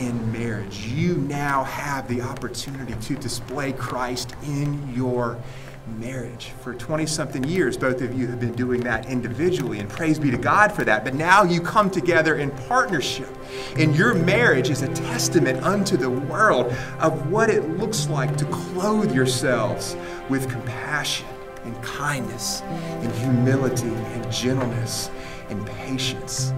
in marriage. You now have the opportunity to display Christ in your marriage. For 20-something years, both of you have been doing that individually, and praise be to God for that. But now you come together in partnership, and your marriage is a testament unto the world of what it looks like to clothe yourselves with compassion and kindness and humility and gentleness and patience.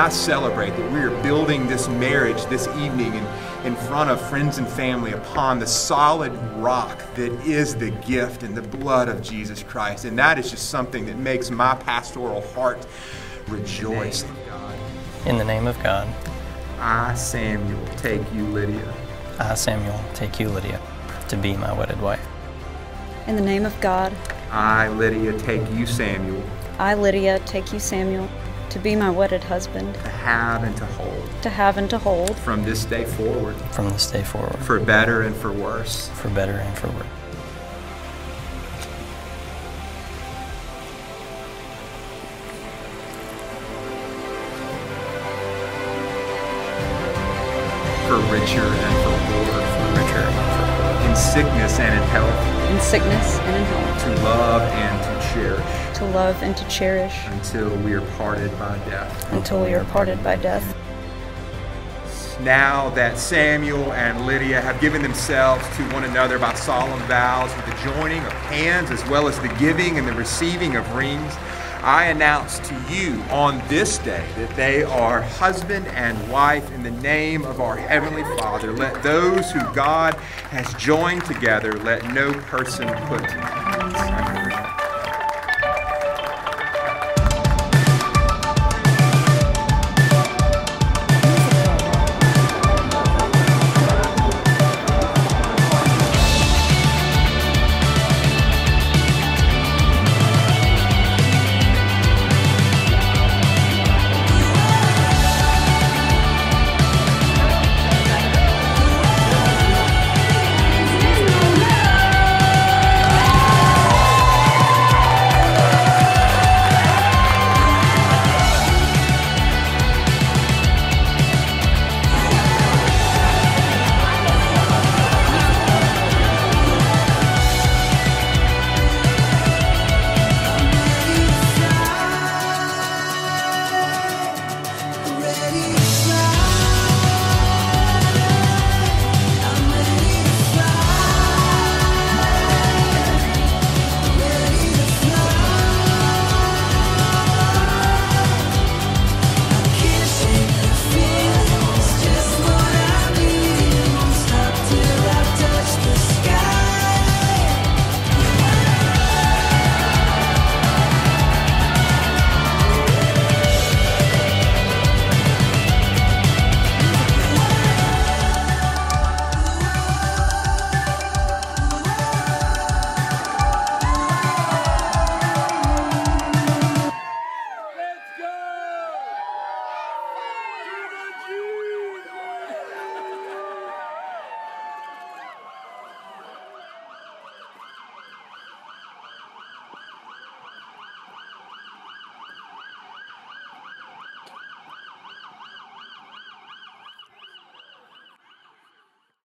I celebrate that we are building this marriage this evening in front of friends and family upon the solid rock that is the gift and the blood of Jesus Christ. And that is just something that makes my pastoral heart rejoice. In the name of God. I, Samuel, take you, Lydia. I, Samuel, take you, Lydia, to be my wedded wife. In the name of God. I, Lydia, take you, Samuel. I, Lydia, take you, Samuel, to be my wedded husband. To have and to hold. To have and to hold. From this day forward. From this day forward. For better and for worse. For better and for worse. For richer and for poorer. For richer and for poorer. In sickness and in health. In sickness and in health. To love and to cherish. To love and to cherish. Until we are parted by death. Until we are parted by death. Now that Samuel and Lydia have given themselves to one another by solemn vows, with the joining of hands as well as the giving and the receiving of rings, I announce to you on this day that they are husband and wife in the name of our Heavenly Father. Let those who God has joined together, let no person put